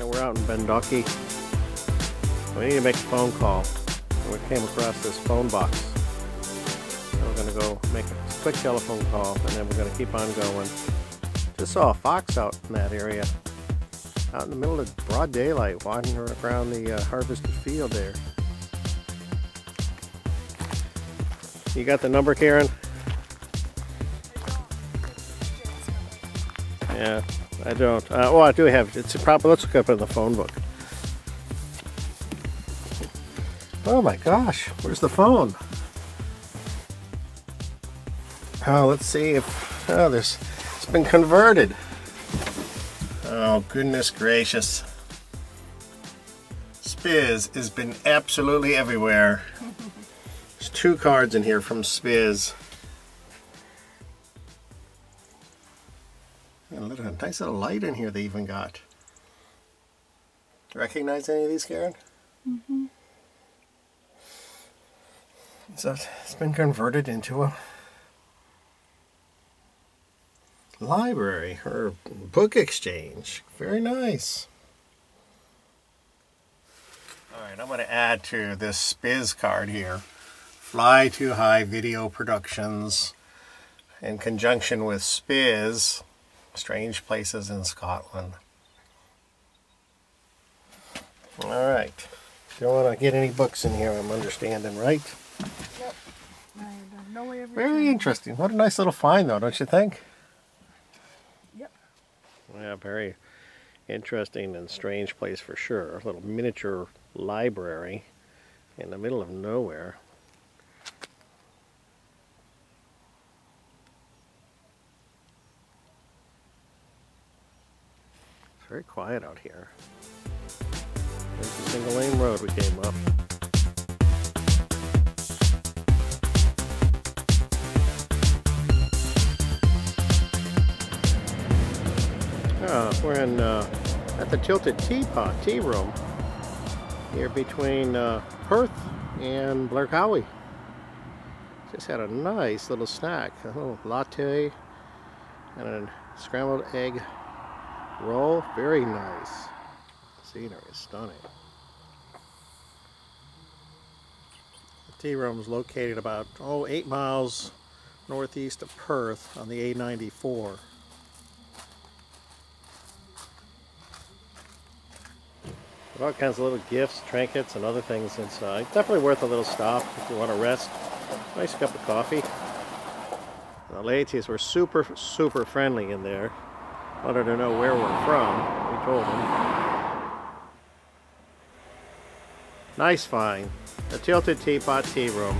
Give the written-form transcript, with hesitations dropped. Yeah, we're out in Bendochy. We need to make a phone call. We came across this phone box. So we're going to go make a quick telephone call, and then we're going to keep on going. Just saw a fox out in that area, out in the middle of broad daylight, wandering around the harvested field there. You got the number, Karen? Yeah, I don't. Oh, I do have it. It's probably, let's look up in the phone book. Oh my gosh, where's the phone? Oh, let's see if, oh, there's, it's been converted. Oh, goodness gracious. SPiS has been absolutely everywhere. There's two cards in here from SPiS. A little, nice little light in here they even got. Recognize any of these, Karen? Mm-hmm. So it's been converted into a library or book exchange. Very nice. Alright, I'm going to add to this SPiS card here. Fly2High Video Productions in conjunction with SPiS. Strange Places in Scotland. Alright. Don't want to get any books in here, I'm understanding, right? Yep. I don't know everything. Very interesting. What a nice little find, though, don't you think? Yep. Yeah, very interesting and strange place for sure. A little miniature library in the middle of nowhere. Very quiet out here. There's a single lane road we came up. We're in at the Tilted Teapot Tea Room here between Perth and Blairgowrie. Just had a nice little snack, a little latte and a scrambled egg roll. Very nice. Scenery is stunning. The tea room is located about 8 miles northeast of Perth on the A94. There are all kinds of little gifts, trinkets, and other things inside. Definitely worth a little stop if you want to rest. Nice cup of coffee. The ladies were super, super friendly in there. Wanted to know where we're from. We told them. Nice find. The Tilted Teapot Tea Room.